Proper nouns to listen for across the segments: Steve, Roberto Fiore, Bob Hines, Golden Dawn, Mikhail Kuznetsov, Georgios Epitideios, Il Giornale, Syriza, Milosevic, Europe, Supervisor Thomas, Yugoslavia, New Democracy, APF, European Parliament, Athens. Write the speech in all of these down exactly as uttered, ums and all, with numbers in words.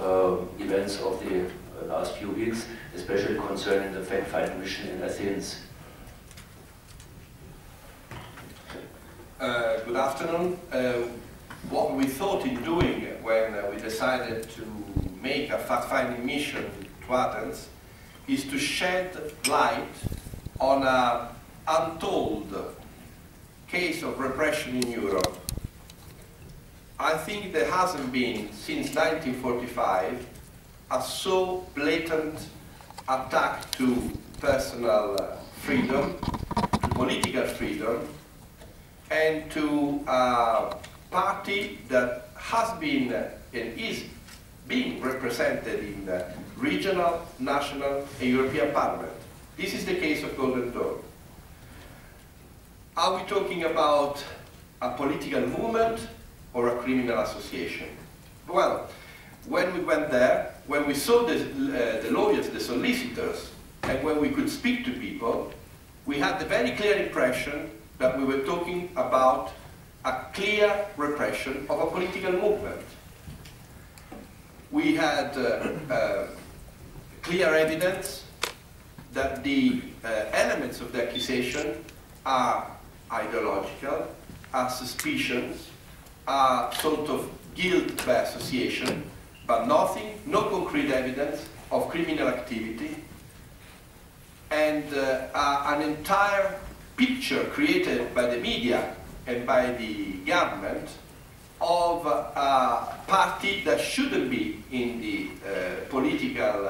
uh, events of the last few weeks, especially concerning the fact-finding mission in Athens. Uh, good afternoon. Uh, what we thought in doing when uh, we decided to make a fact-finding mission to Athens is to shed light on an untold case of repression in Europe. I think there hasn't been, since nineteen forty-five, a so blatant attack to personal freedom, to political freedom, and to a party that has been and is being represented in the regional, national, and European Parliament. This is the case of Golden Dawn. Are we talking about a political movement or a criminal association? Well, when we went there, when we saw the, uh, the lawyers, the solicitors, and when we could speak to people, we had the very clear impression that we were talking about a clear repression of a political movement. We had uh, uh, clear evidence that the uh, elements of the accusation are ideological, are suspicions, are sort of guilt by association, but nothing, no concrete evidence of criminal activity, and uh, uh, an entire picture created by the media and by the government of a party that shouldn't be in the uh, political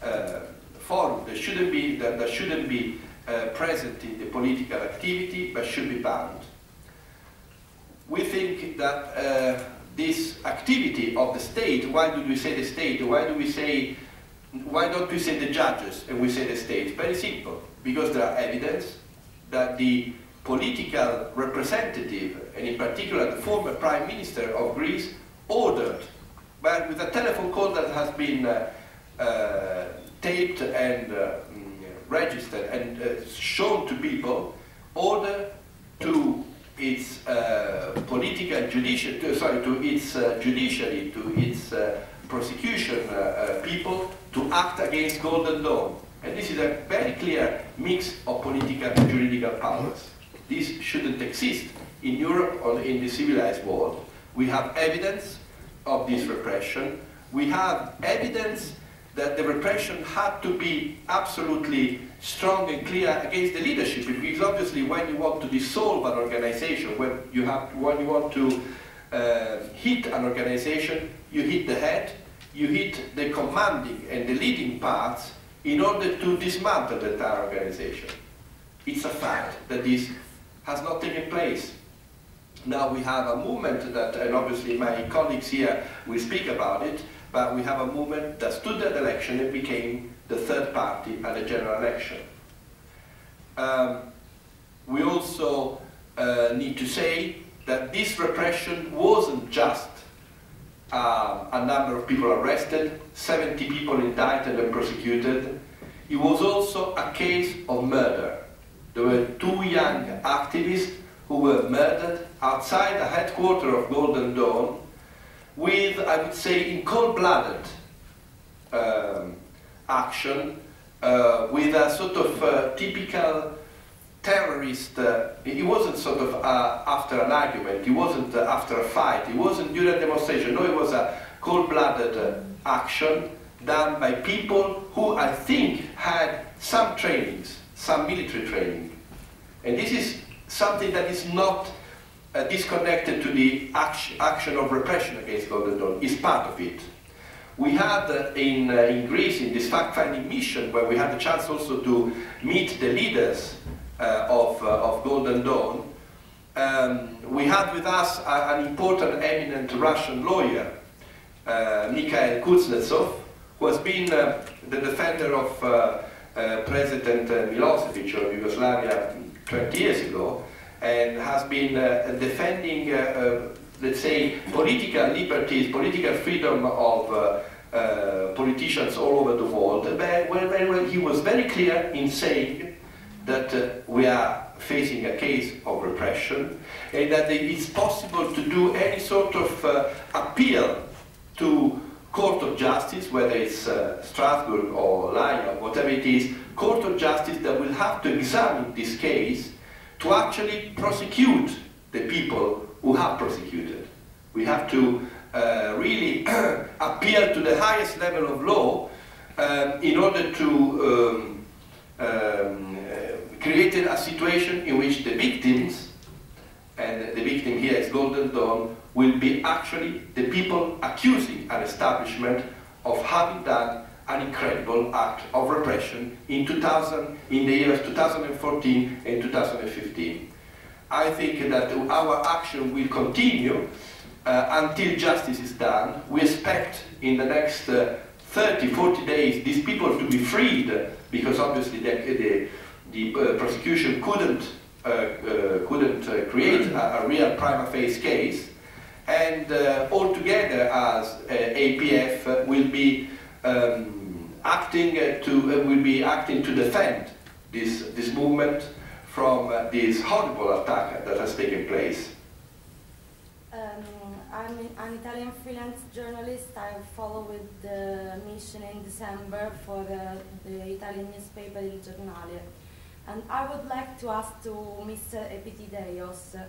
uh, uh, forum, that shouldn't be, that, that shouldn't be uh, present in the political activity, but should be banned. We think that uh, this activity of the state, why do we say the state, why do we say, why don't we say the judges and we say the state? Very simple, because there are evidence that the political representative, and in particular the former Prime Minister of Greece, ordered, but with a telephone call that has been uh, uh, taped and uh, registered and uh, shown to people, ordered to its uh, political judiciary, to, sorry, to its uh, judiciary, to its uh, prosecution uh, uh, people to act against Golden Dawn. And this is a very clear mix of political and juridical powers. This shouldn't exist in Europe or in the civilized world. We have evidence of this repression. We have evidence that the repression had to be absolutely strong and clear against the leadership, because obviously when you want to dissolve an organization, when you, have, when you want to uh, hit an organization, you hit the head, you hit the commanding and the leading parts in order to dismantle the entire organization. It's a fact that this has not taken place. Now we have a movement that, and obviously my colleagues here will speak about it, but we have a movement that stood at election and became the third party at the general election. Um, we also uh, need to say that this repression wasn't just uh, a number of people arrested, seventy people indicted and prosecuted. It was also a case of murder. There were two young activists who were murdered outside the headquarters of Golden Dawn with, I would say, in cold-blooded um, action, uh, with a sort of uh, typical terrorist, uh, it wasn't sort of uh, after an argument, it wasn't uh, after a fight, it wasn't during a demonstration, no, it was a cold-blooded uh, action done by people who I think had some trainings, some military training. And this is something that is not Uh, disconnected to the action, action of repression against Golden Dawn, is part of it. We had uh, in, uh, in Greece, in this fact-finding mission, where we had the chance also to meet the leaders uh, of, uh, of Golden Dawn, um, we had with us a, an important, eminent Russian lawyer, uh, Mikhail Kuznetsov, who has been uh, the defender of uh, uh, President uh, Milosevic of Yugoslavia twenty years ago, and has been uh, defending, uh, uh, let's say, political liberties, political freedom of uh, uh, politicians all over the world. But, well, well, he was very clear in saying that uh, we are facing a case of repression and that it's possible to do any sort of uh, appeal to Court of Justice, whether it's uh, Strasbourg or Lyon or whatever it is, Court of Justice that will have to examine this case to actually prosecute the people who have prosecuted. We have to uh, really appeal to the highest level of law um, in order to um, um, uh, create a situation in which the victims, and the victim here is Golden Dawn, will be actually the people accusing an establishment of having done an incredible act of repression in two thousand, in the years two thousand fourteen and two thousand fifteen. I think that our action will continue uh, until justice is done. We expect in the next uh, thirty, forty days these people to be freed, because obviously the, the, the uh, prosecution couldn't, uh, uh, couldn't uh, create a, a real prima facie case. And uh, altogether, as uh, A P F uh, will be um, acting uh, to uh, will be acting to defend this this movement from uh, this horrible attack that has taken place. Um, I'm an Italian freelance journalist. I followed the mission in December for uh, the Italian newspaper Il Giornale, and I would like to ask to Mister Epitideios. Uh,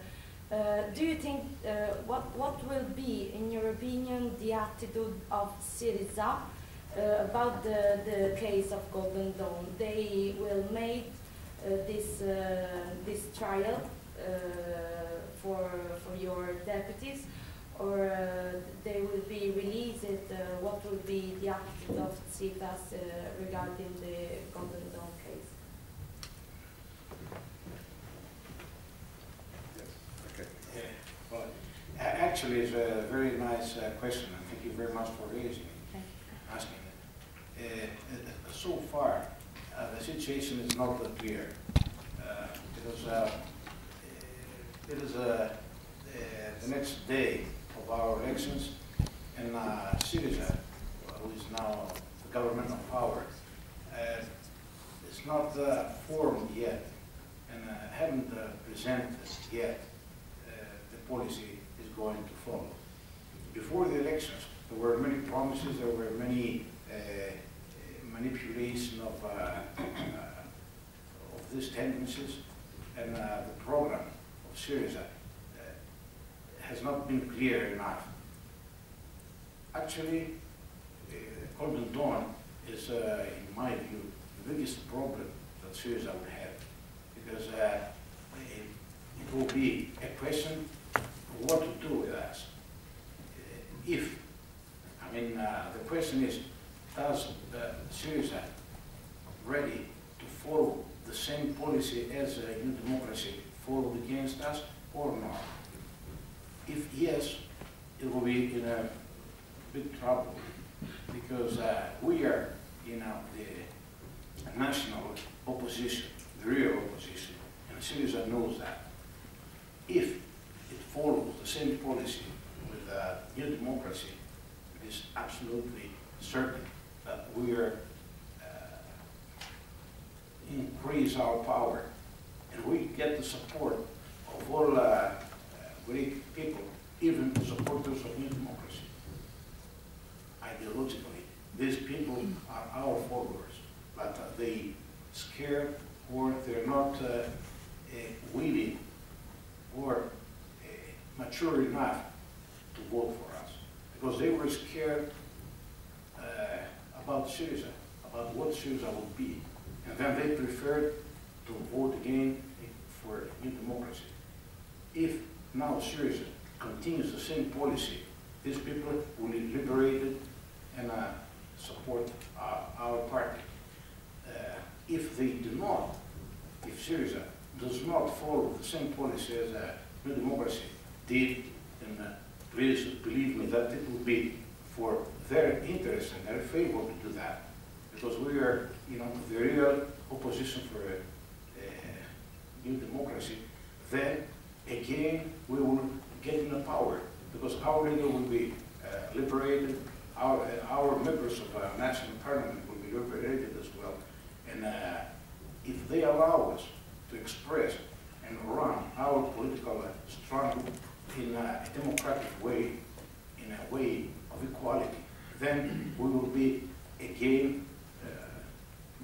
Uh, do you think, uh, what, what will be, in your opinion, the attitude of Syriza uh, about the, the case of Golden Dawn? They will make uh, this, uh, this trial uh, for, for your deputies, or uh, they will be released? Uh, what will be the attitude of Syriza uh, regarding the Golden Dawn case? Actually, it's a very nice uh, question, and thank you very much for raising it, asking it. Uh, uh, so far, uh, the situation is not that clear. Uh, it is, uh, it is uh, uh, the next day of our elections, and uh, Syriza, who is now the government of power, uh, is not uh, formed yet, and uh, haven't uh, presented yet uh, the policy going to follow. Before the elections, there were many promises, there were many uh, manipulation of, uh, uh, of these tendencies, and uh, the program of Syriza uh, has not been clear enough. Actually, uh, Golden Dawn is, uh, in my view, the biggest problem that Syriza will have, because uh, it, it will be a question what to do with us. If, I mean, uh, the question is, does uh, Syriza ready to follow the same policy as uh, New Democracy followed against us, or not? If yes, it will be in a big trouble, because uh, we are, you know, the national opposition, the real opposition, and Syriza knows that. If it follows the same policy with uh, New Democracy, it is absolutely certain that we are uh, increase our power, and we get the support of all uh, uh, Greek people, even the supporters of New Democracy. Ideologically, these people are our followers, but uh, they scare, or they're not uh, uh, willing or mature enough to vote for us, because they were scared uh, about Syriza, about what Syriza would be, and then they preferred to vote again for New Democracy. If now Syriza continues the same policy, these people will be liberated and uh, support our, our party. Uh, if they do not, if Syriza does not follow the same policy as uh, New Democracy did, and uh, please believe me that it will be for their interest and their favor to do that, because we are, you know, the real opposition for a, a New Democracy. Then again, we will get in the power, because our leader will be uh, liberated, our uh, our members of our national parliament will be liberated as well, and uh, if they allow us to express and run our political struggle in a democratic way, in a way of equality, then we will be again uh,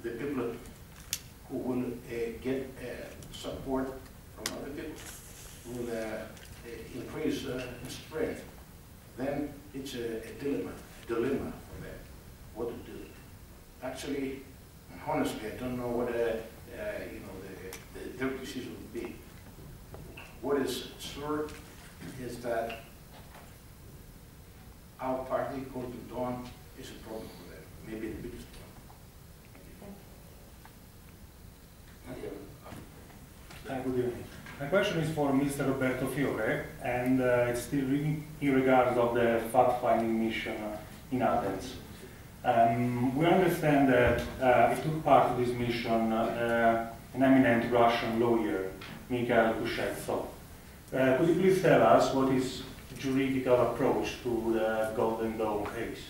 the people who will uh, get uh, support from other people will uh, increase uh, in strength. Then it's a, a dilemma, a dilemma for them. What to do? Actually, honestly, I don't know what uh, uh, you know the, the, their decision will be. What is sure is that our party, Golden Dawn, is a problem for them. Maybe the biggest problem. Thank you. Thank you. My question is for Mister Roberto Fiore, and uh, it's still in regards of the fact-finding mission in Athens. Um, we understand that uh, it took part of this mission uh, an eminent Russian lawyer, Mikhail Kuznetsov. Uh, could you please tell us what is juridical approach to the Golden Dawn case?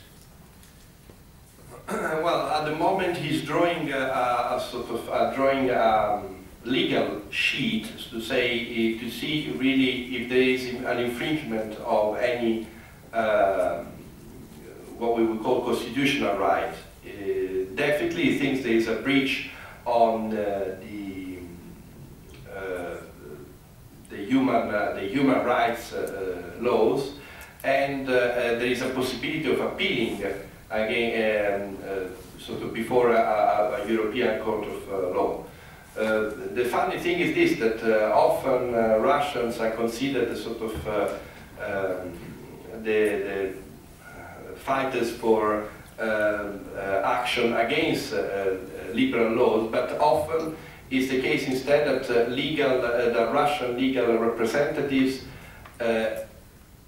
Well, at the moment he's drawing a, a sort of a drawing um, legal sheet to say to see really if there is an infringement of any uh, what we would call constitutional right. Uh, definitely, he thinks there is a breach on uh, the uh, the human uh, the human rights uh, laws, and uh, uh, there is a possibility of appealing again, um, uh, sort of before a, a European court of uh, law. Uh, the funny thing is this: that uh, often uh, Russians are considered the sort of uh, um, the, the fighters for uh, uh, action against uh, uh, liberal laws, but often it's the case instead that uh, legal, uh, the Russian legal representatives uh,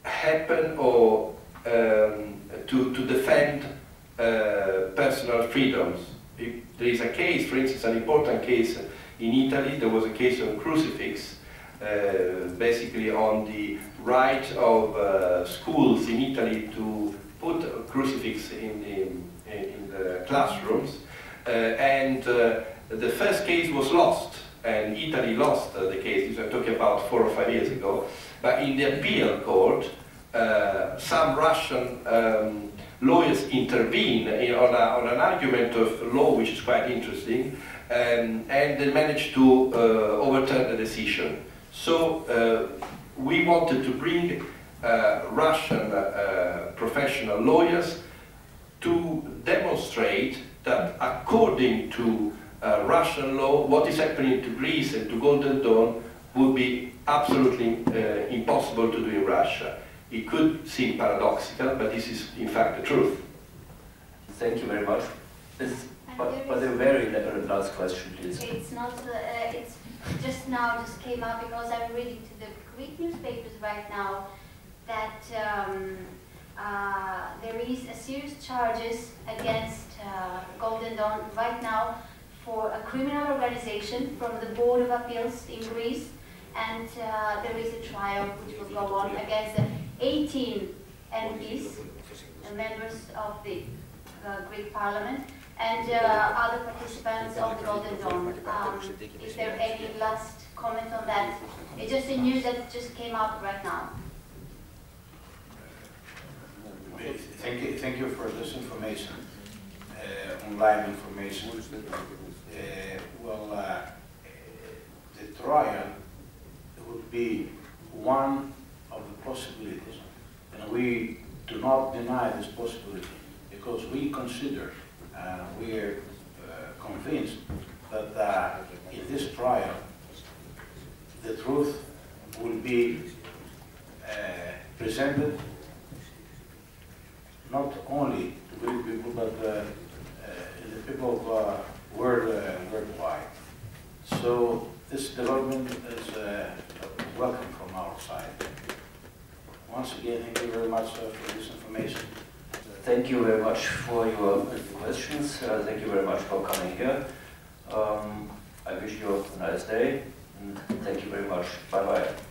happen or um, to to defend uh, personal freedoms. If there is a case, for instance, an important case in Italy. There was a case on crucifix, uh, basically on the right of uh, schools in Italy to put a crucifix in the, in the classrooms, uh, and uh, the first case was lost, and Italy lost uh, the case. I'm talking about four or five years ago. But in the appeal court, uh, some Russian um, lawyers intervened in, on, a, on an argument of law, which is quite interesting, um, and they managed to uh, overturn the decision. So uh, we wanted to bring Uh, Russian uh, professional lawyers to demonstrate that according to uh, Russian law, what is happening to Greece and to Golden Dawn would be absolutely uh, impossible to do in Russia. It could seem paradoxical, but this is in fact the truth. Thank you very much. This, but, but a very last question, please. It's not, uh, it's just now just came up because I'm reading to the Greek newspapers right now that um, uh, there is a serious charges against uh, Golden Dawn right now for a criminal organization from the Board of Appeals in Greece, and uh, there is a trial which will go on against the eighteen M Ps, the members of the uh, Greek Parliament, and uh, other participants of the Golden Dawn. Um, is there any last comment on that? It's just a news that just came up right now. Thank you, thank you for this information, uh, online information. Uh, well, uh, the trial would be one of the possibilities, and we do not deny this possibility because we consider, uh, we are uh, convinced that uh, in this trial the truth will be uh, presented. Not only to Greek people, but uh, uh, the people of uh, world, uh, worldwide. So this development is uh, welcome from our side. Once again, thank you very much uh, for this information. Thank you very much for your questions. Uh, thank you very much for coming here. Um, I wish you a nice day, and thank you very much. Bye-bye.